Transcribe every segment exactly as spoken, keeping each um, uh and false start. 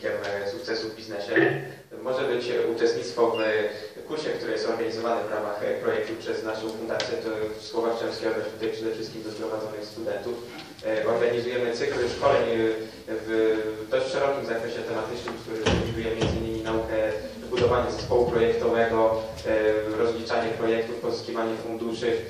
wynikiem sukcesu w biznesie może być uczestnictwo w kursie, który jest organizowany w ramach projektu przez naszą fundację. To w słowach czemskiego tutaj przede wszystkim do zgromadzonych studentów. Organizujemy cykl szkoleń w dość szerokim zakresie tematycznym, który przewiduje między innymi naukę, budowanie zespołu projektowego, rozliczanie projektów, pozyskiwanie funduszy.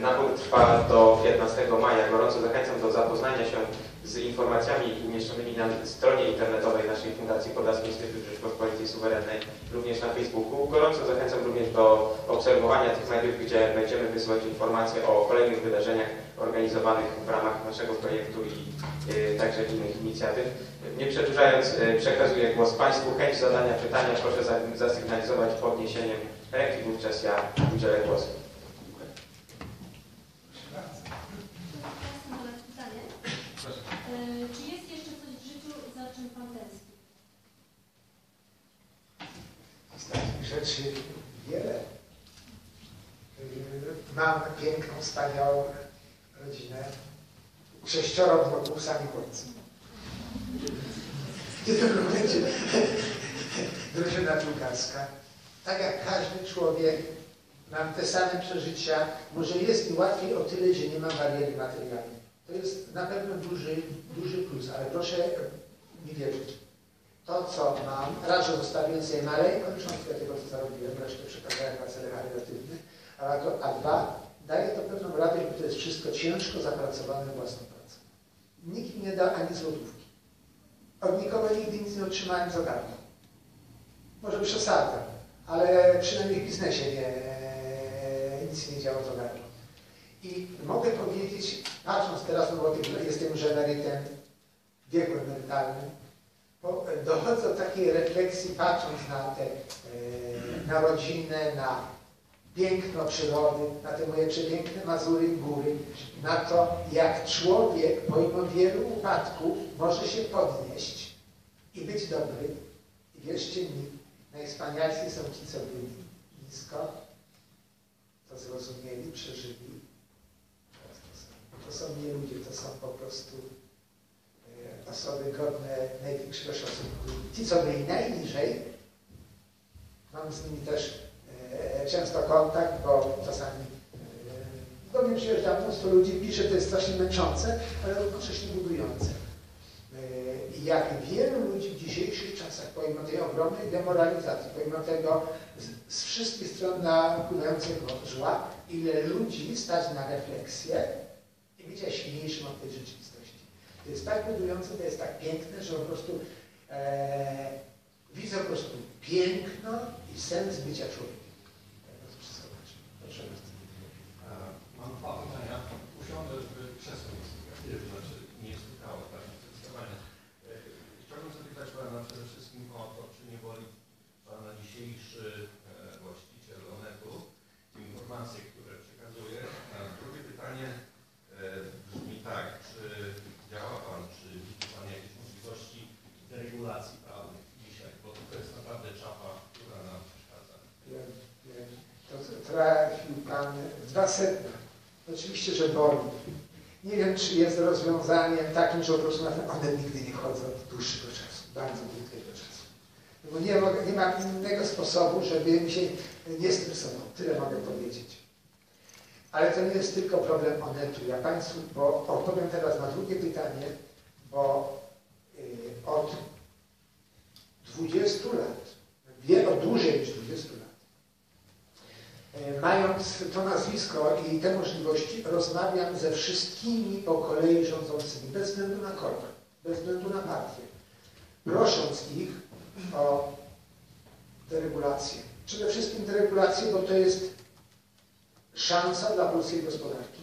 Nabór trwa do piętnastego maja. Gorąco zachęcam do zapoznania się z informacjami umieszczonymi na stronie internetowej naszej Fundacji Podlaskiej Instytutu Rzeczpospolitej Suwerennej, również na Facebooku. Gorąco zachęcam również do obserwowania tych mediów, gdzie będziemy wysyłać informacje o kolejnych wydarzeniach organizowanych w ramach naszego projektu i y, także innych inicjatyw. Nie przedłużając, y, przekazuję głos Państwu. Chęć zadania pytania proszę za, zasygnalizować podniesieniem ręki, wówczas ja udzielę głosu. Czy jest jeszcze coś w życiu, za czym Pan tęskni? Z takich rzeczy wiele. Mam piękną, wspaniałą rodzinę. Sześcioro wnuków, sami chłopcy. Drużyna piłkarska. Tak jak każdy człowiek, mam te same przeżycia. Może jest mi łatwiej o tyle, że nie mam bariery materialnej. To jest na pewno duży, duży plus, ale proszę mi wierzyć. To, co mam, raczej zostawiłem sobie maleńką cząstkę tego, co zarobiłem, resztę przekazałem na cele charytatywne, a, to, a dwa, daje to pewną radość, bo to jest wszystko ciężko zapracowane własną pracą. Nikt mi nie dał ani złotówki. Od nikogo nigdy nic nie otrzymałem za darmo. Może przesadzam, ale przynajmniej w biznesie nie, nic nie działo za darmo. I mogę powiedzieć, patrząc teraz, no bo jestem już emerytem w wieku emerytalnym, dochodzę do takiej refleksji, patrząc na te e, na rodzinę, na piękno przyrody, na te moje przepiękne Mazury, góry, na to, jak człowiek, pomimo wielu upadków, może się podnieść i być dobry. I wierzcie mi, najwspanialsi są ci, co byli nisko, to zrozumieli, przeżyli. To są nie ludzie, to są po prostu e, osoby godne największego szacunku. Ci, co byli najniżej, mam z nimi też e, często kontakt, bo czasami e, do mnie przyjeżdża mnóstwo ludzi, pisze, to jest strasznie męczące, ale równocześnie budujące. E, I jak wielu ludzi w dzisiejszych czasach, pomimo tej ogromnej demoralizacji, pomimo tego z, z wszystkich stron napływającego żła, ile ludzi stać na refleksję, bycia silniejszym od tej rzeczywistości. To jest tak budujące, to jest tak piękne, że po prostu e, widzę po prostu piękno i sens bycia człowiekiem. Tak to wszystko znaczy. Proszę bardzo. Mam dwa pytania. Usiądę w krzesło, to znaczy nie spotkało Pani zdecydowanie. Chciałbym zapytać Pana przede wszystkim o to, czy nie boli Pana dzisiejszy właściciel Onetu, informacje, które przekazuje. A drugie pytanie brzmi tak, czy działa Pan, czy widzi Pan jakieś możliwości deregulacji prawnych dzisiaj, bo to jest naprawdę czapa, która nam przeszkadza. Wiem, wiem. To trafił Pan w dwa setne. Oczywiście, że boli. Nie wiem, czy jest rozwiązaniem takim, że po prostu na ten one nigdy nie chodzą od dłuższego czasu, bardzo długiego czasu. No bo nie, nie ma innego sposobu, żeby mi się nie stresował. Tyle mogę powiedzieć. Ale to nie jest tylko problem Onetu. Ja Państwu, bo odpowiem teraz na drugie pytanie, bo yy, od dwudziestu lat, wie, od dłużej niż dwudziestu lat, yy, mając to nazwisko i te możliwości, rozmawiam ze wszystkimi po kolei rządzącymi, bez względu na kolor, bez względu na partię, prosząc ich o deregulację. Przede wszystkim deregulację, bo to jest szansa dla polskiej gospodarki.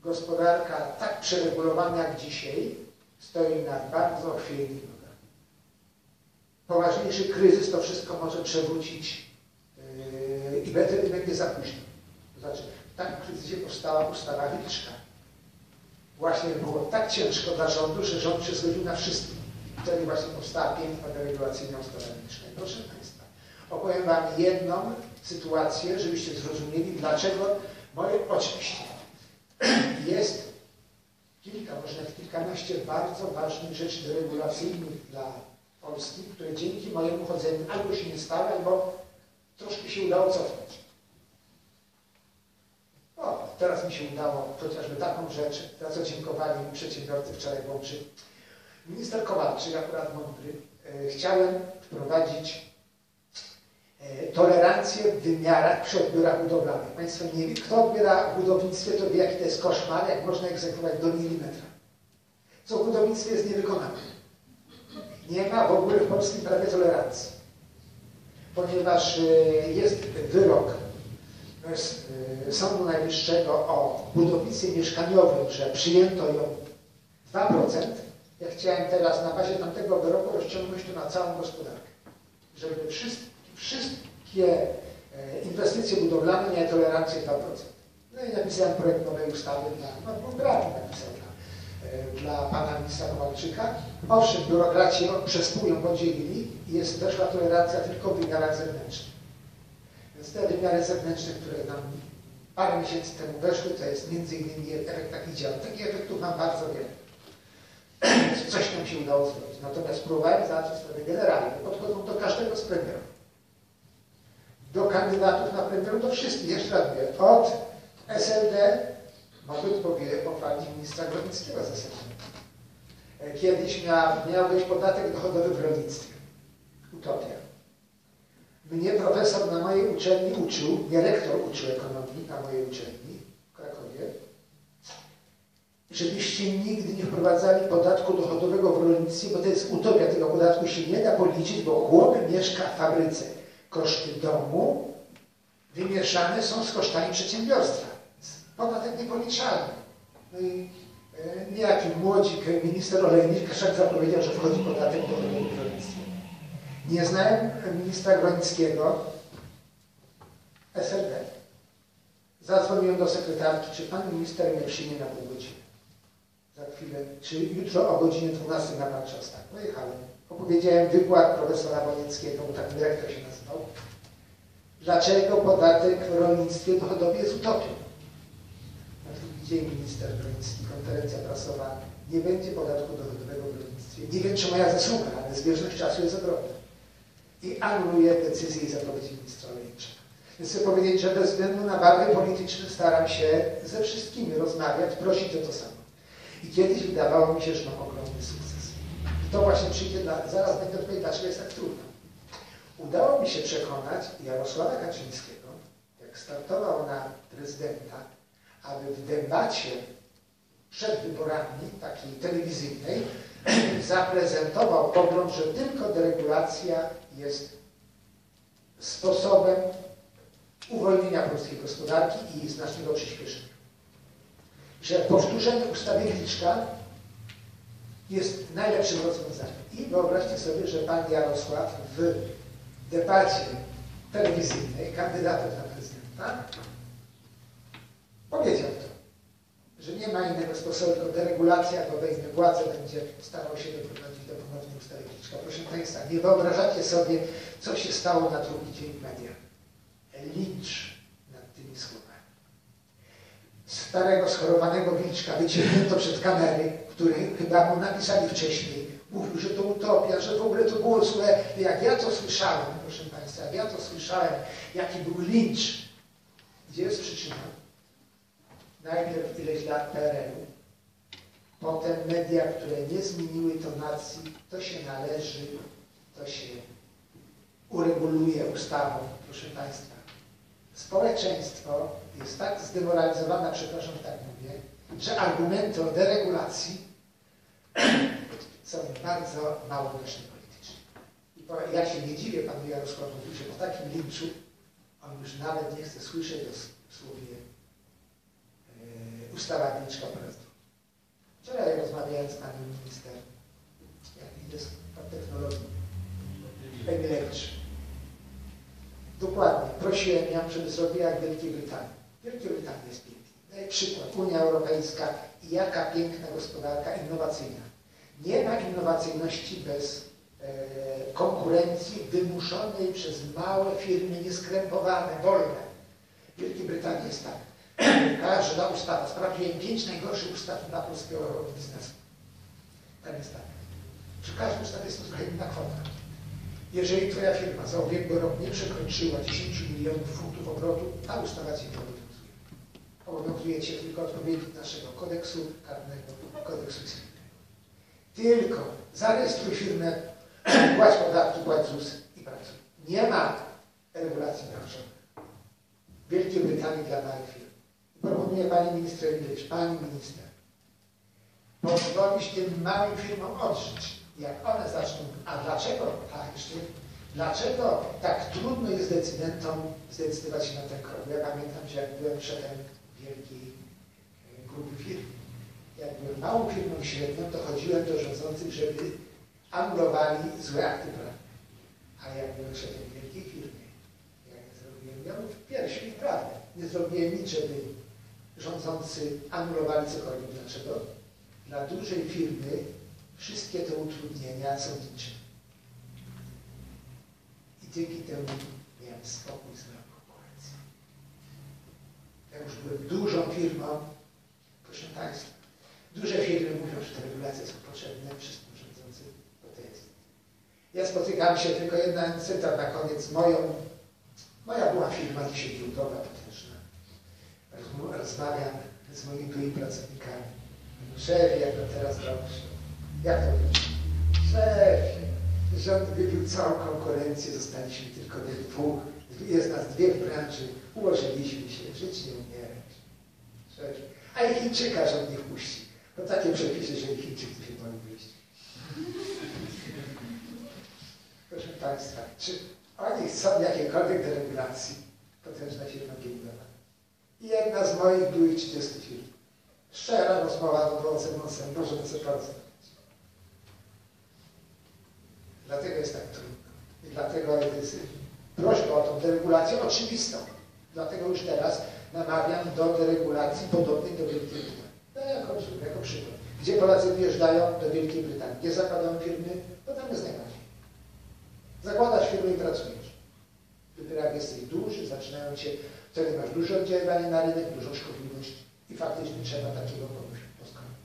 Gospodarka tak przeregulowana jak dzisiaj stoi na bardzo chwiejnych nogach. Poważniejszy kryzys to wszystko może przewrócić yy, i będzie za późno. To znaczy, w takim kryzysie powstała ustawa Wilczka. Właśnie było tak ciężko dla rządu, że rząd się zgodził na wszystko. Wtedy właśnie powstała piękna deregulacyjna ustawa Wilczka. Proszę Państwa, opowiem Wam jedną sytuację, żebyście zrozumieli, dlaczego moje oczywiście jest kilka, może nawet kilkanaście bardzo ważnych rzeczy deregulacyjnych dla polskim, które dzięki mojemu chodzeniu albo się nie stały, albo troszkę się udało cofnąć. O, teraz mi się udało chociażby taką rzecz, za co dziękowali mi przedsiębiorcy wczoraj w Łomży. Minister Kowalczyk, akurat mądry, e, chciałem wprowadzić e, tolerancję w wymiarach przy odbiorach budowlanych. Państwo nie wie, kto odbiera w budownictwie, to wie, jaki to jest koszmar, jak można egzekwować do milimetra. Co w budownictwie jest niewykonane. Nie ma w ogóle w polskim prawie tolerancji, ponieważ jest wyrok Sądu Najwyższego o budownictwie mieszkaniowym, że przyjęto ją dwa procent. Ja chciałem teraz na bazie tamtego wyroku rozciągnąć to na całą gospodarkę, żeby wszystkie inwestycje budowlane miały tolerancję dwa procent. No i napisałem projekt nowej ustawy dla, no, brat napisał dla pana ministra Kowalczyka. Owszem, biurokraci przez pół ją podzielili i jest weszła tolerancja tylko w wymiarach zewnętrznych. Więc te wymiary zewnętrzne, które nam parę miesięcy temu weszły, to jest między innymi efekt takich działań. Takich efektów mam bardzo wiele. Coś nam się udało zrobić. Natomiast próbowałem załatwić sprawy generalne. Podchodzą do każdego z premierów. Do kandydatów na premierów, do wszystkich. Jeszcze raz mówię. Od S L D mogę pochwalić ministra Gronickiego z S L D. Kiedyś miał, miał być podatek dochodowy w rolnictwie. Utopia. Mnie profesor na mojej uczelni uczył, nie rektor uczył ekonomii na mojej uczelni w Krakowie, żebyście nigdy nie wprowadzali podatku dochodowego w rolnictwie, bo to jest utopia, tego podatku się nie da policzyć, bo chłop mieszka w fabryce. Koszty domu wymieszane są z kosztami przedsiębiorstwa. Podatek niepoliczalny. No i e, niejaki młodzik, minister Olejnik, Kaszak zapowiedział, że wchodzi podatek dochodowy w rolnictwie. Nie znałem ministra Gronickiego S R D. Zadzwoniłem do sekretarki, czy pan minister mnie przyjmie na pół godziny. Za chwilę, czy jutro o godzinie dwunastej na Warszawstach. Pojechałem. Opowiedziałem wykład profesora Wojnickiego, bo tak dyrektor się nazywał. Dlaczego podatek w rolnictwie dochodowy jest utopią? Na drugi dzień minister Gronicki, konferencja prasowa, nie będzie podatku dochodowego w rolnictwie. Nie wiem, czy moja zasługa, ale zbieżność czasu jest ogromna. I anuluję decyzję i zapowiedzi ministra Olejnicza. Chcę powiedzieć, że bez względu na barwy polityczne staram się ze wszystkimi rozmawiać, prosić o to samo. I kiedyś wydawało mi się, że mam ogromny sukces. I to właśnie przyjdzie, dla, zaraz będę odpowiedzieć, dlaczego jest tak trudno. Udało mi się przekonać Jarosława Kaczyńskiego, jak startował na prezydenta, aby w debacie przed wyborami, takiej telewizyjnej, zaprezentował pogląd, że tylko deregulacja jest sposobem uwolnienia polskiej gospodarki i znacznego przyspieszenia. Że powtórzenie ustawy Wilczka jest najlepszym rozwiązaniem. I wyobraźcie sobie, że pan Jarosław w debacie telewizyjnej kandydatów na prezydenta powiedział to, że nie ma innego sposobu, tylko deregulacja, bo wejmie władzę, będzie starał się doprowadzić do ponownej ustawy Wilczka. Proszę państwa, nie wyobrażacie sobie, co się stało na drugi dzień w mediach. Lincz nad tymi słowami. Starego, schorowanego Wilczka wyciągnięto przed kamery, który chyba mu napisali wcześniej. Mówił, że to utopia, że w ogóle to było złe. Jak ja to słyszałem, proszę państwa, jak ja to słyszałem, jaki był lincz. Gdzie jest przyczyna? Najpierw ileś lat P R L-u, potem media, które nie zmieniły tonacji, to się należy, to się ureguluje ustawą, proszę państwa. Społeczeństwo jest tak zdemoralizowane, przepraszam, że tak mówię, że argumenty o deregulacji są bardzo mało nośne politycznie. I bo ja się nie dziwię panu Jarosławowi, że po takim linczu on już nawet nie chce słyszeć o słowie yy, ustawa Wilczka po raz drugi. Wczoraj rozmawiałem z panem minister, jak idę z technologii, Emilewicz. Dokładnie. Prosiłem ją, żeby zrobiła jak w Wielkiej Brytanii. W Wielkiej Brytanii jest pięknie. No i przykład. Unia Europejska i jaka piękna gospodarka innowacyjna. Nie ma innowacyjności bez e, konkurencji wymuszonej przez małe firmy, nieskrępowane, wolne. W Wielkiej Brytanii jest tak. Każda ustawa. Sprawdziłem pięć najgorszych ustaw dla polskiego biznesu. Tam jest tak. Przy każdym ustawie jest to trochę inna kwota. Jeżeli Twoja firma za ubiegły rok nie przekroczyła dziesięciu milionów funtów obrotu, ta ustawa Cię nie obowiązuje. Obowiązuje Cię tylko odpowiednik naszego kodeksu karnego, kodeksu cywilnego. Tylko zarejestruj firmę, płać podatki, płać Z U S i pracuj. Nie ma regulacji prawnej. Wielkie pytanie dla małych firm. Proponuję Pani Minister Ilewicz, Pani Minister, pozwolić tym małym firmom odżyć. Jak one zaczną, a dlaczego tańszych, dlaczego tak trudno jest decydentom zdecydować się na ten krok? Ja pamiętam, że jak byłem szefem wielkiej grupy firm, jak byłem małą firmą średnią, to chodziłem do rządzących, żeby anulowali złe akty prawne. A jak byłem szefem wielkiej firmy, ja nie zrobiłem milionów w piersi i prawdę. Nie zrobiłem nic, żeby rządzący anulowali cokolwiek. Dlaczego? Dla dużej firmy wszystkie te utrudnienia są niczym. I dzięki temu miałem spokój z moją konkurencją. Ja już byłem dużą firmą, proszę Państwa. Duże firmy mówią, że te regulacje są potrzebne, wszystkim rządzącym, bo to jest. Ja spotykałem się tylko jedna incyta na koniec. Moją, moja była firma dzisiaj giełdowa, potężna. Rozmawiam z moimi byłymi pracownikami. Szef, jak to teraz robisz? Jak to będzie? Szefie, rząd wybił całą konkurencję, zostaliśmy tylko do dwóch, jest nas dwie w branży, ułożyliśmy się, żyć nie umierać. Szefie, a i Chińczyka rząd nie wpuści. No takie przepisy, że i Chińczyk tu się boi wyjść. Proszę Państwa, czy oni chcą jakiejkolwiek deregulacji? Potężna firma giełdowa. I jedna z moich byłych trzydziestu firm. Szczera rozmowa do wąsem, wąsem, może co procent. Dlatego jest tak trudno. I dlatego jest prośba o tą deregulację oczywistą. Dlatego już teraz namawiam do deregulacji podobnej do Wielkiej Brytanii. No, jako, jako przykład. Gdzie Polacy wjeżdżają do Wielkiej Brytanii? Gdzie zakładają firmy? To tam jest najbardziej. Zakładasz firmę i pracujesz. Dopiero jak jesteś duży, zaczynają cię, wtedy masz duże oddziaływanie na rynek, dużą szkodliwość i faktycznie trzeba takiego kogoś poskromić.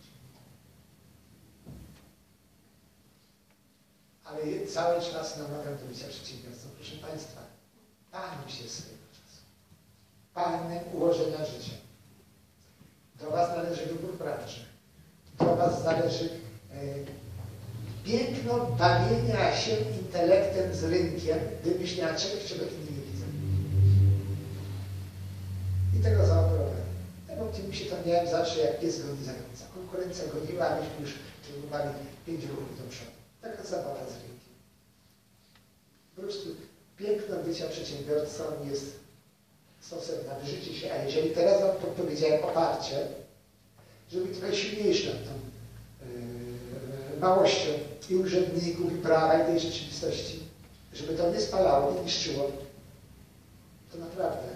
Ale cały czas namawiam do bycia przedsiębiorcą. Proszę Państwa, panem się swojego czasu. Panem ułożenia życia. Do Was należy wybór branży. Do Was zależy yy, piękno bawienia się intelektem z rynkiem, wymyślenia czegoś, czego inni nie widzą. I tego zaoferowałem. Tego optymusie to miałem zawsze, jak pies goni zająca. Konkurencja goniła, a myśmy już przyjmowali pięć ruchów do przodu. Taka zabawa z rynkiem. Po prostu piękno bycia przedsiębiorcą jest sposobem na wyżycie się, a jeżeli teraz Wam podpowiedziałem oparcie, żeby być najsilniejszą tą yy, małością i urzędników, i prawa, i tej rzeczywistości, żeby to nie spalało, nie niszczyło, to naprawdę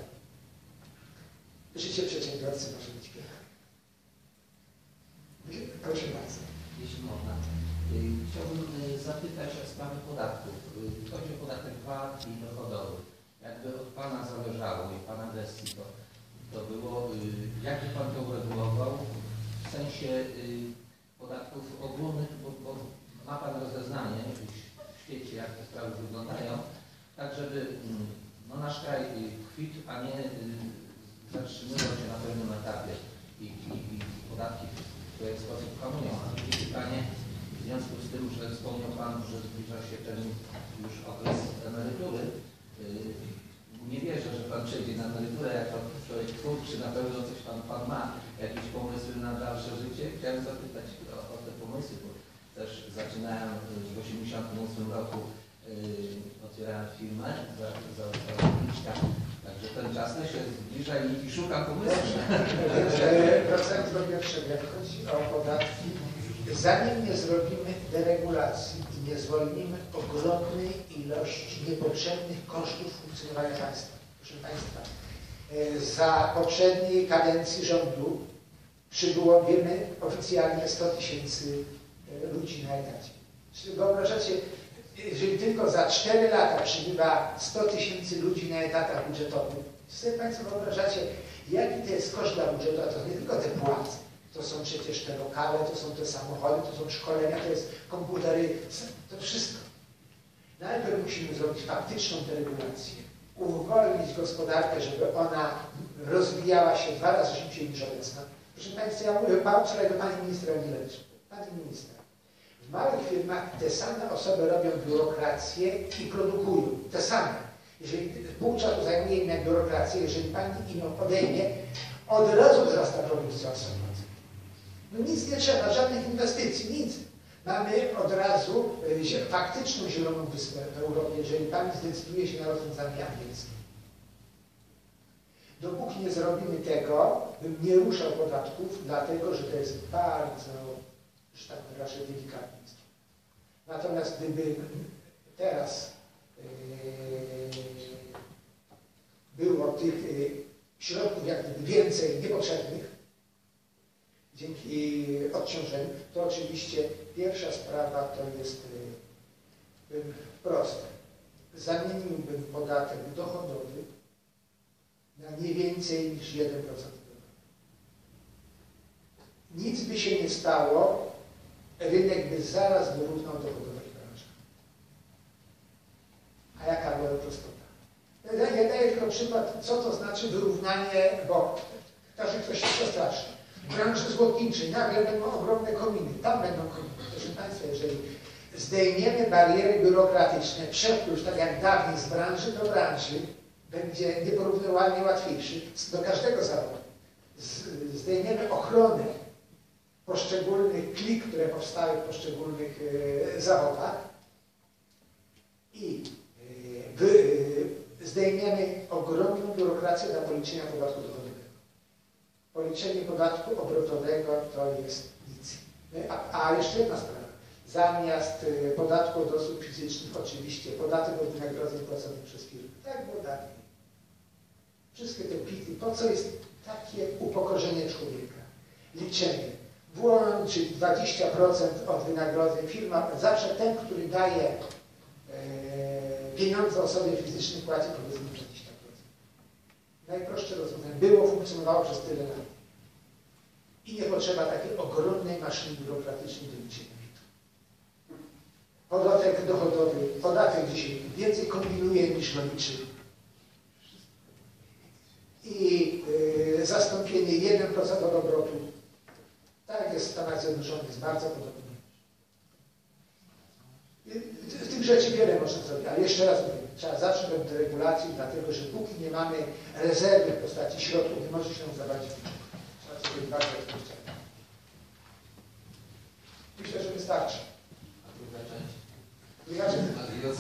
życie przedsiębiorcy może być piękne. Proszę bardzo. Jeśli można. Chciałbym zapytać o sprawę podatków. Chodzi o podatek V A T i dochodowy. Jakby od Pana zależało i Pana gestii to, to było, jak Pan to uregulował w sensie podatków ogólnych, bo, bo ma Pan rozeznanie w świecie, jak te sprawy wyglądają, tak żeby no, nasz kraj kwit, a nie zatrzymywał się na pewnym etapie i, i, i podatki w pewien sposób hamują. W związku z tym, że wspomniał Pan, że zbliża się ten już okres emerytury, nie wierzę, że Pan przejdzie na emeryturę jako człowiek twórczy, na pewno coś Pan, pan ma, jakieś pomysły na dalsze życie. Chciałem zapytać o, o te pomysły, bo też zaczynałem w osiemdziesiątym ósmym roku, yy, otwierałem firmę za, za, za pięćka. Także ten czas też się zbliża i, i szuka pomysłów. Wracając do pierwszego, jak chodzi o podatki, zanim nie zrobimy deregulacji i nie zwolnimy ogromnej ilości niepotrzebnych kosztów funkcjonowania państwa. Proszę Państwa, za poprzedniej kadencji rządu przybyło, wiemy, oficjalnie sto tysięcy ludzi na etacie. Czyli wyobrażacie, jeżeli tylko za cztery lata przybywa sto tysięcy ludzi na etatach budżetowych, to sobie Państwo wyobrażacie, jaki to jest koszt dla budżetu, a to nie tylko te płace. To są przecież te lokale, to są te samochody, to są szkolenia, to jest komputery, to wszystko. No najpierw musimy zrobić faktyczną deregulację, uwolnić gospodarkę, żeby ona rozwijała się dwa razy szybciej niż obecna. Proszę Państwa, ja mówię Pan wczoraj do Pani Ministra Olejnik. Pani Minister, w małych firmach te same osoby robią biurokrację i produkują, te same. Jeżeli pół czasu zajmuje inna biurokrację, jeżeli Pani inną podejmie, od razu wzrasta produkcja osobna. No nic nie trzeba, żadnych inwestycji, nic. Mamy od razu faktyczną zieloną wyspę w Europie, jeżeli Pani zdecyduje się na rozwiązanie angielskie. Dopóki nie zrobimy tego, bym nie ruszał podatków, dlatego że to jest bardzo, że tak wyrażę, delikatny instrument. Natomiast gdyby teraz yy, było tych yy, środków jak gdyby więcej niepotrzebnych, dzięki odciążeniu, to oczywiście pierwsza sprawa to jest yy, proste. Zamieniłbym podatek dochodowy na nie więcej niż jeden procent. Nic by się nie stało, rynek by zaraz wyrównał dochodowych branżach. A jaka była prostota? Ja daję tylko przykład, co to znaczy wyrównanie, bo to, że ktoś się przestraszy. Branży złotniczej, nagle będą ogromne kominy, tam będą kominy. Proszę Państwa, jeżeli zdejmiemy bariery biurokratyczne, przepływ tak jak dawniej z branży do branży będzie nieporównywalnie łatwiejszy do każdego zawodu. Zdejmiemy ochronę poszczególnych klik, które powstały w poszczególnych e, zawodach i e, wy, e, zdejmiemy ogromną biurokrację na policzenia podatku dochodowego. Policzenie podatku obrotowego to jest nic. A, a jeszcze jedna sprawa. Zamiast y, podatku od osób fizycznych oczywiście podatek od wynagrodzeń płaconych przez firmy. Tak było dawniej. Wszystkie te pity. Po co jest takie upokorzenie człowieka? Liczenie. Włączy dwadzieścia procent od wynagrodzeń firma. Zawsze ten, który daje y, pieniądze osobie fizycznej, płaci powiedzmy dwadzieścia procent. Najprostsze rozwiązanie. Było, funkcjonowało przez tyle lat. I nie potrzeba takiej ogromnej maszyny biurokratycznej do liczenia. Podatek dochodowy, podatek dzisiaj więcej kombinuje niż go liczy. I yy, zastąpienie jeden procent od obrotu. Tak jest w Stanach Zjednoczonych, jest bardzo podobnie. W tych rzeczy wiele można zrobić, ale jeszcze raz mówię, trzeba zawsze do regulacji, dlatego że póki nie mamy rezerwy w postaci środków, nie może się zabrać. Trzeba sobie bardzo odpowiedzialnie. Myślę, że wystarczy.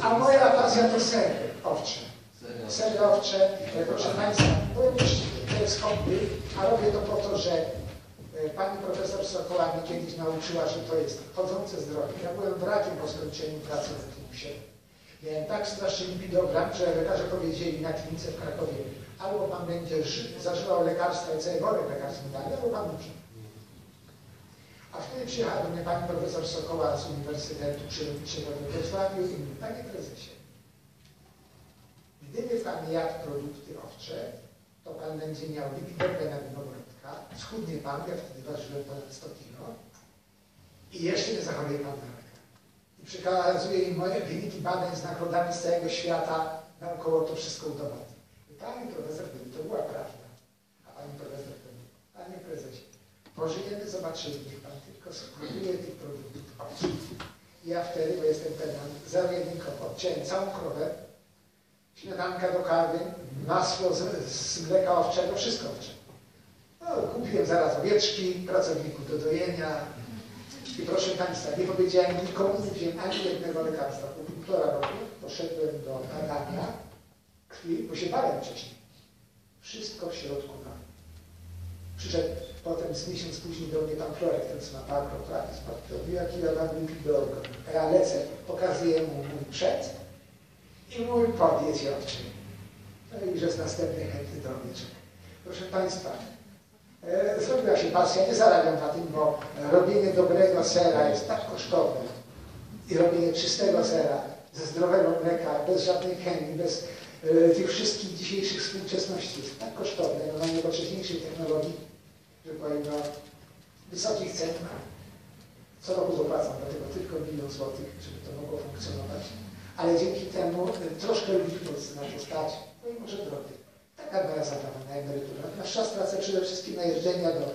A moja pasja to sery owcze. Sery owcze, proszę Państwa, to jest hobby, a robię to po to, że Pani profesor Sokoła mnie kiedyś nauczyła, że to jest chodzące zdrowie. Ja byłem wrakiem po skończeniu pracy w Optimusie. Miałem tak straszny lipidogram, że lekarze powiedzieli na klinice w Krakowie, albo Pan będzie ży zażywał lekarstwa i cały worek lekarstw dali, albo Pan umrze. A wtedy przyjechała do mnie Pani profesor Sokoła z Uniwersytetu w Wrocławiu i mówi, Panie prezesie, gdyby Pan jadł produkty owcze, to Pan będzie miał lipidogę na winogrodka, schudnie Pan, ja wtedy ważyłem ponad sto kilo i jeszcze nie zachoruje Pan na raka. I przekazuje im moje wyniki badań z nagrodami z całego świata, naokoło to wszystko udowodni. Pani profesor, gdyby to była prawda, a Pani profesor mówi, Panie prezesie, pożyjemy, zobaczymy, niech Pan tylko spróbuje tych produktów owczych. Ja wtedy, bo jestem pedan, zawiernikowo odciąłem całą krowę, śmietanka do kawy, masło z, z mleka owczego, wszystko owcze. No, kupiłem zaraz owieczki, pracowników do dojenia i proszę Państwa, nie powiedziałem nikomu, nie wziąłem ani jednego lekarstwa. Po półtora roku poszedłem do badania krwi, bo się bałem wcześniej. Wszystko w środku mam. Przyszedł potem z miesiąc później do mnie Pan Florek, ten co ma Pan Florek, spadł, jaki ja mam lipidogę. A ja lecę, pokazuję mu mój przed i mój pod jest owczy. No i że z następnych chętnych do owieczek. Proszę Państwa, e, zrobiła się pasja, nie zarabiam na tym, bo robienie dobrego sera jest tak kosztowne i robienie czystego sera ze zdrowego mleka, bez żadnej chemii, bez e, tych wszystkich dzisiejszych współczesności jest tak kosztowne, no, na nowocześniejszej technologii, że powiem o wysokich cenach. Co roku dopłacam do tego tylko milion złotych, żeby to mogło funkcjonować. ale dzięki temu troszkę ludzi nas stać, no i może drogi. Taka moja zabawa na emeryturę. Nasz czas tracę przede wszystkim na jeżdżenia do,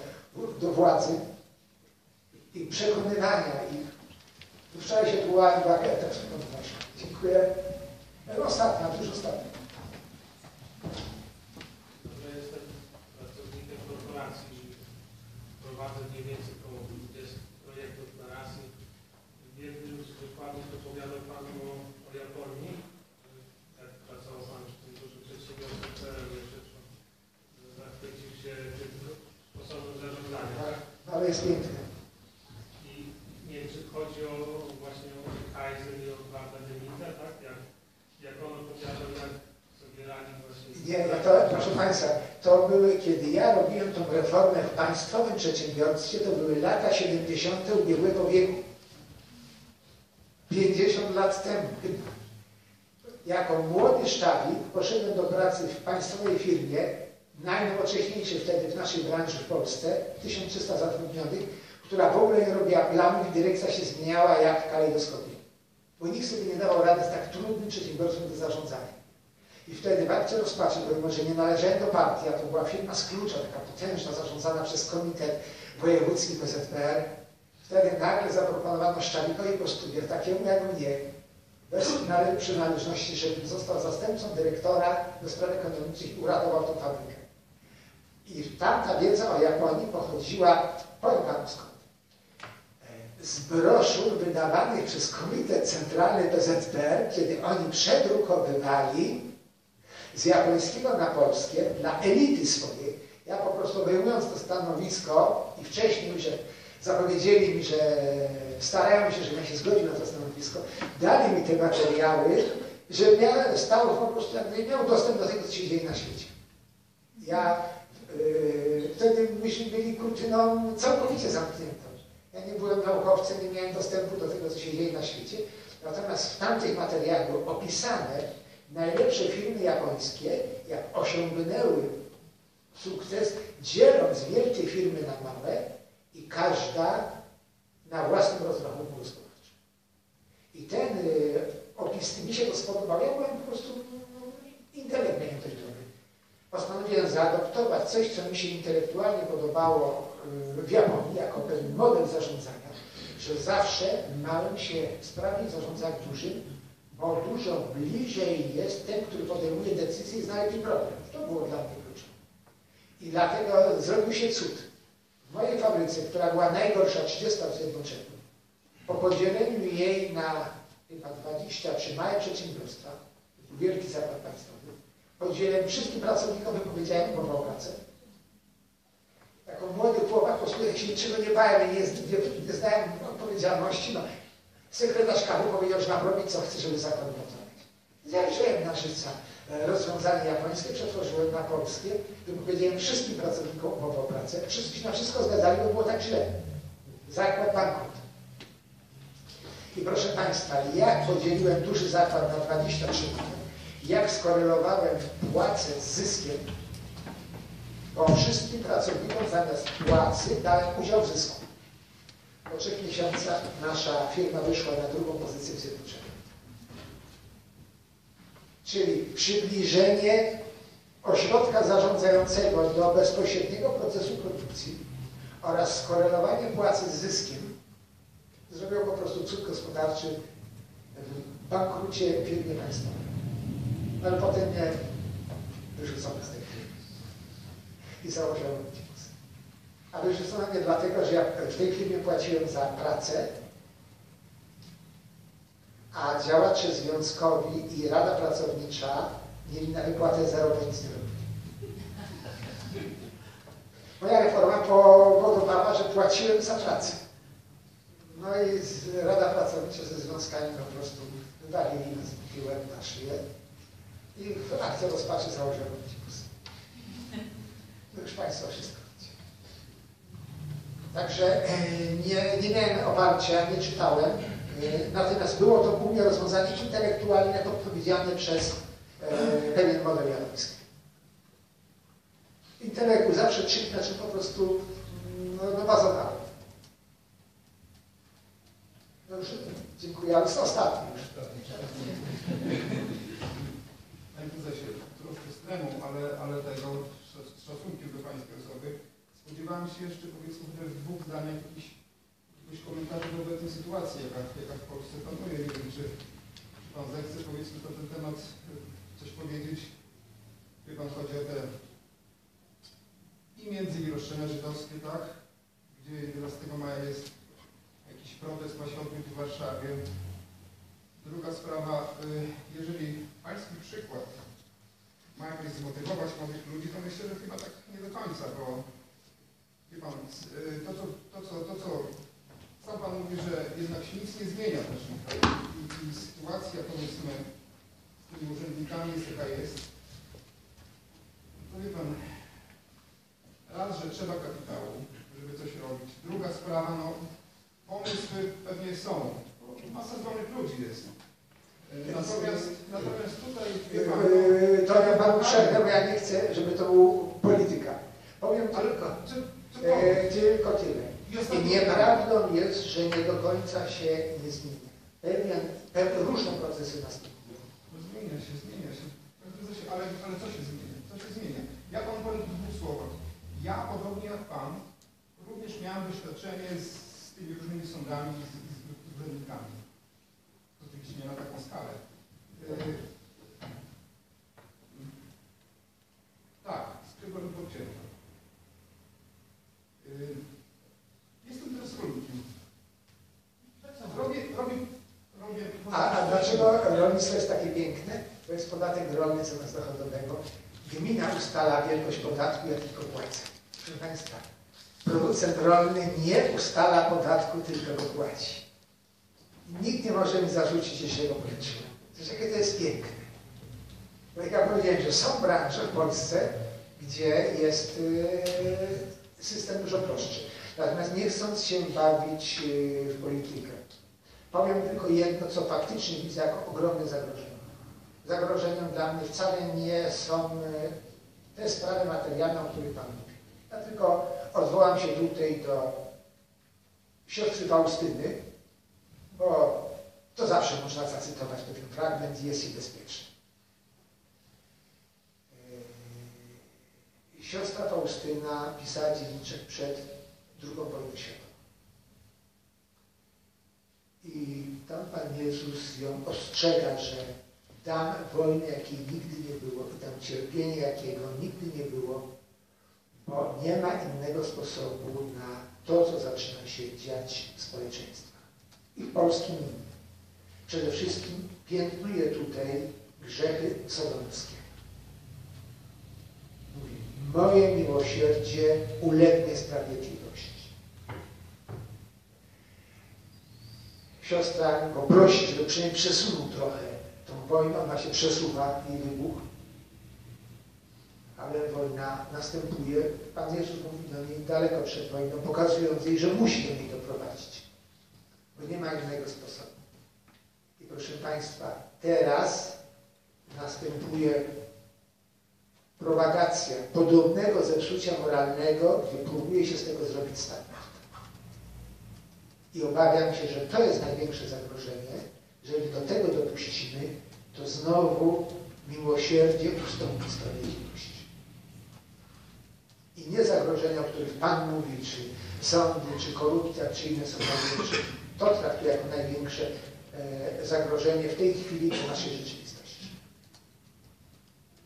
do władzy i przekonywania ich. Wczoraj się tułałem w agetach. Dziękuję. Ostatnia, już ostatnia. Dobrze, jestem pracownikiem korporacji. Prowadzę mniej więcej około dwudziestu projektów na raz. W jednym z wykładów opowiadał Pan o, o Japonii. Jak pracował Pan w tym dużym przedsiębiorstwie, które zachwycił się tym sposobem zarządzania. Tak? Ale jest piękne. I nie wiem, czy chodzi o właśnie o Kaizen i o Warta Demita, tak? Jak, jak on opowiadał, jak sobie radzi właśnie... Nie, no to, proszę Państwa, to były, kiedy ja robiłem tą reformę w państwowym przedsiębiorstwie, to były lata siedemdziesiąte ubiegłego wieku. pięćdziesiąt lat temu chyba. Jako młody szczawik poszedłem do pracy w państwowej firmie, najnowocześniejszej wtedy w naszej branży w Polsce, tysiąc trzysta zatrudnionych, która w ogóle nie robiła planów i dyrekcja się zmieniała jak w kalejdoskopie. Bo nikt sobie nie dawał rady z tak trudnym przedsiębiorstwem do zarządzania. I wtedy w akcie rozpaczy, bo może nie należałem do partii, a to była firma z klucza, taka potężna, zarządzana przez Komitet Wojewódzki P Z P R, wtedy nagle zaproponowano szczawikowi po studiach, takiemu jak mnie, bez przynależności, żebym został zastępcą dyrektora do spraw ekonomicznych i uratował tą fabrykę. I tamta wiedza o Japonii pochodziła, powiem Panu skąd, z broszur wydawanych przez Komitet Centralny P Z P R, kiedy oni przedrukowywali z japońskiego na polskie dla elity swojej. Ja po prostu wyjmując to stanowisko i wcześniej że zapowiedzieli mi, że starają się, żebym ja się zgodził na to stanowisko. Dali mi te materiały, żebym ja stał po prostu, jakby miał dostęp do tego, co się dzieje na świecie. Ja yy, wtedy myśmy byli kurtyną całkowicie zamkniętą. Ja nie byłem naukowcem, nie miałem dostępu do tego, co się dzieje na świecie. Natomiast w tamtych materiałach były opisane najlepsze firmy japońskie, jak osiągnęły sukces, dzieląc wielkie firmy na małe, i każda na własnym rozrachunku gospodarczym. I ten y, opis, mi się to spodobał, ja byłem po prostu intelektowany też dobry. Postanowiłem zaadoptować coś, co mi się intelektualnie podobało y, w Japonii, jako pewien model zarządzania, że zawsze małym się sprawniej zarządza dużym, bo dużo bliżej jest ten, który podejmuje decyzję i znajdzie problem. To było dla mnie kluczowe. I dlatego zrobił się cud. W mojej fabryce, która była najgorsza, trzydziesta w Zjednoczeniu, po podzieleniu jej na chyba dwadzieścia trzy małe przedsiębiorstwa, wielki zakład państwowy, podzieliłem wszystkim pracownikom, wypowiedziałem umowę o pracę. Jako młody chłopak, po prostu jak się niczego nie bałem, nie, nie, nie znałem odpowiedzialności, no, sekretarz K W powiedział, że mam robić co chce, żeby zakład pracować. Zajrzałem na życia rozwiązanie japońskie, przetworzyłem na polskie, wypowiedziałem wszystkim pracownikom umowę o pracę. Wszyscy się na wszystko zgadzali, bo było tak źle. Zakład bankrut. I proszę Państwa, jak podzieliłem duży zakład na dwadzieścia trzy firmy, jak skorelowałem płacę z zyskiem, bo wszystkim pracownikom zamiast płacy dałem udział w zysku. Po trzech miesiącach nasza firma wyszła na drugą pozycję w Zjednoczeniu. Czyli przybliżenie ośrodka zarządzającego do bezpośredniego procesu produkcji oraz skorelowanie płacy z zyskiem zrobiło po prostu cud gospodarczy w bankrucie firmy państwowej. Ale potem mnie wyrzucono z tej firmy i założyłem Optimus. A wyrzucono mnie dlatego, że ja w tej firmie płaciłem za pracę, a działacze związkowi i Rada Pracownicza mieli na wypłatę zero, bo nic nie robili. Moja reforma powodowała, że płaciłem za pracę. No i Rada Pracownicza ze związkami po prostu wywalili nas piłem na szyję i w akcie rozpaczy założyłem Optimus. No już Państwo wszystko wiecie. Także nie, nie miałem oparcia, nie czytałem. Natomiast było to głównie rozwiązanie intelektualne odpowiedzialne przez e, pewien model japoński. Intelektu zawsze czymś, na czym po prostu no, no bazowałem. No już dziękuję, ale to ostatni już. się jeszcze, powiedzmy, w dwóch zdanych jakiś, jakiegoś komentarza do obecnej sytuacji, jaka, jaka w Polsce panuje. Nie wiem, czy, czy Pan zechce, powiedzmy, na ten temat coś powiedzieć. Wie Pan, chodzi o te i między i roszczenia żydowskie, tak? Gdzie jedenastego maja jest jakiś protest na świątyni w Warszawie. Druga sprawa, jeżeli Pański przykład ma jakoś zmotywować młodych ludzi, to myślę, że chyba tak nie do końca, bo wie Pan, to co, to, co, to, co sam Pan mówi, że jednak się nic nie zmienia w naszym kraju i, i sytuacja, powiedzmy, z tymi urzędnikami jest jaka jest, to wie Pan, raz, że trzeba kapitału, żeby coś robić. Druga sprawa, no, pomysły pewnie są, bo masa dobrych ludzi jest. Natomiast, natomiast tutaj... Yy, trochę Pan uprzednio, bo ja nie chcę, żeby to był polityka. Powiem tylko, czy, czy e, tylko tyle. Jest I nieprawdą tak. jest, że nie do końca się nie zmienia. Pewien, pewne różne procesy następują. Zmienia się, zmienia się. Ale, ale co się zmienia? Co się zmienia? Ja Panu powiem w dwóch słowach. Ja, podobnie jak Pan, również miałem doświadczenie z, z tymi różnymi sądami i z, z urzędnikami. Oczywiście nie na taką skalę. Yy, tak, z Krygorem Borcienka. Yy, jestem teraz rolnikiem. Robię, robię, robię... A, a dlaczego rolnictwo jest takie piękne? To jest podatek rolny z nas dochodowego. Gmina ustala wielkość podatku, ja tylko płacę. Proszę Państwa, producent rolny nie ustala podatku, tylko go płaci. Nikt nie może mi zarzucić, jeśli go policzyłem. Jakie to jest piękne. Bo jak ja powiedziałem, że są branże w Polsce, gdzie jest system dużo prostszy. Natomiast nie chcąc się bawić w politykę, powiem tylko jedno, co faktycznie widzę jako ogromne zagrożenie. Zagrożeniem dla mnie wcale nie są te sprawy materialne, o których Pan mówi. Ja tylko odwołam się tutaj do siostry Faustyny, bo to zawsze można zacytować, bo ten fragment jest i bezpieczny. Yy, siostra Faustyna pisała dzienniczek przed drugą wojną światową. I tam Pan Jezus ją ostrzega, że dam wojnę, jakiej nigdy nie było, dam cierpienie, jakiego nigdy nie było, bo nie ma innego sposobu na to, co zaczyna się dziać w społeczeństwie. I w polskim imieniu. Przede wszystkim piętnuje tutaj grzechy sodomskie. Mówi, moje miłosierdzie ulegnie sprawiedliwości. Siostra go prosi, żeby przynajmniej przesunął trochę tą wojnę, ona się przesuwa i wybuch. Ale wojna następuje. Pan Jezus mówi do niej daleko przed wojną, pokazując jej, że musi do niej doprowadzić. Bo nie ma innego sposobu. I proszę Państwa, teraz następuje propagacja podobnego zepsucia moralnego, gdzie próbuje się z tego zrobić standard. I obawiam się, że to jest największe zagrożenie. Jeżeli do tego dopuścimy, to znowu miłosierdzie ustąpi sprawiedliwości. I nie zagrożenia, o których Pan mówi, czy sądy, czy korupcja, czy inne sądowe rzeczy. To traktuje jako największe e, zagrożenie w tej chwili w naszej rzeczywistości.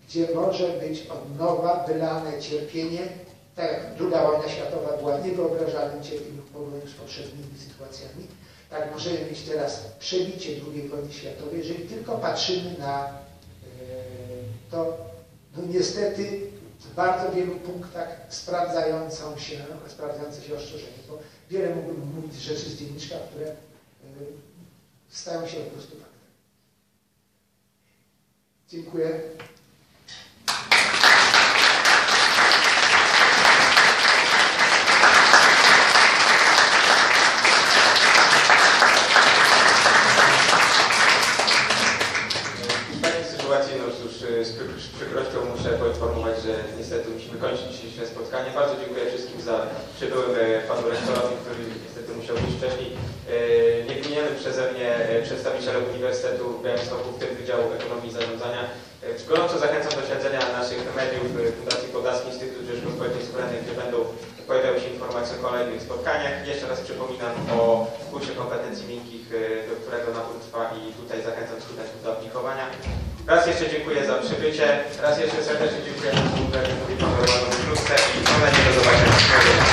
Gdzie może być od nowa wylane cierpienie, tak jak druga wojna światowa była niewyobrażalnym cierpieniem w porównaniu z poprzednimi sytuacjami, tak możemy mieć teraz przebicie drugiej wojny światowej, jeżeli tylko patrzymy na e, to, no niestety, w bardzo wielu punktach sprawdzającą się, sprawdzające się ostrzeżenie, bo wiele mógłbym mówić rzeczy z dzienniczka, które y, stają się po prostu faktem. Dziękuję. Z przykrością muszę poinformować, że niestety musimy kończyć dzisiejsze spotkanie. Bardzo dziękuję wszystkim za przybyłym panu rektorowi, który niestety musiał być wcześniej. Nie wymieniony przeze mnie przedstawicielem Uniwersytetu w Białymstoku, w tym Wydziału Ekonomii i Zarządzania. Gorąco zachęcam do śledzenia naszych mediów Fundacji Podlaskiej Instytutu Rzeczpospolitej Sprawiedliwości, gdzie będą pojawiały się informacje o kolejnych spotkaniach. Jeszcze raz przypominam o kursie kompetencji miękkich, do którego nabór trwa i tutaj zachęcam studentów do aplikowania. Raz jeszcze dziękuję za przybycie, raz jeszcze serdecznie dziękuję za współpracę, mówi Pan Florek i mam nadzieję do zobaczenia.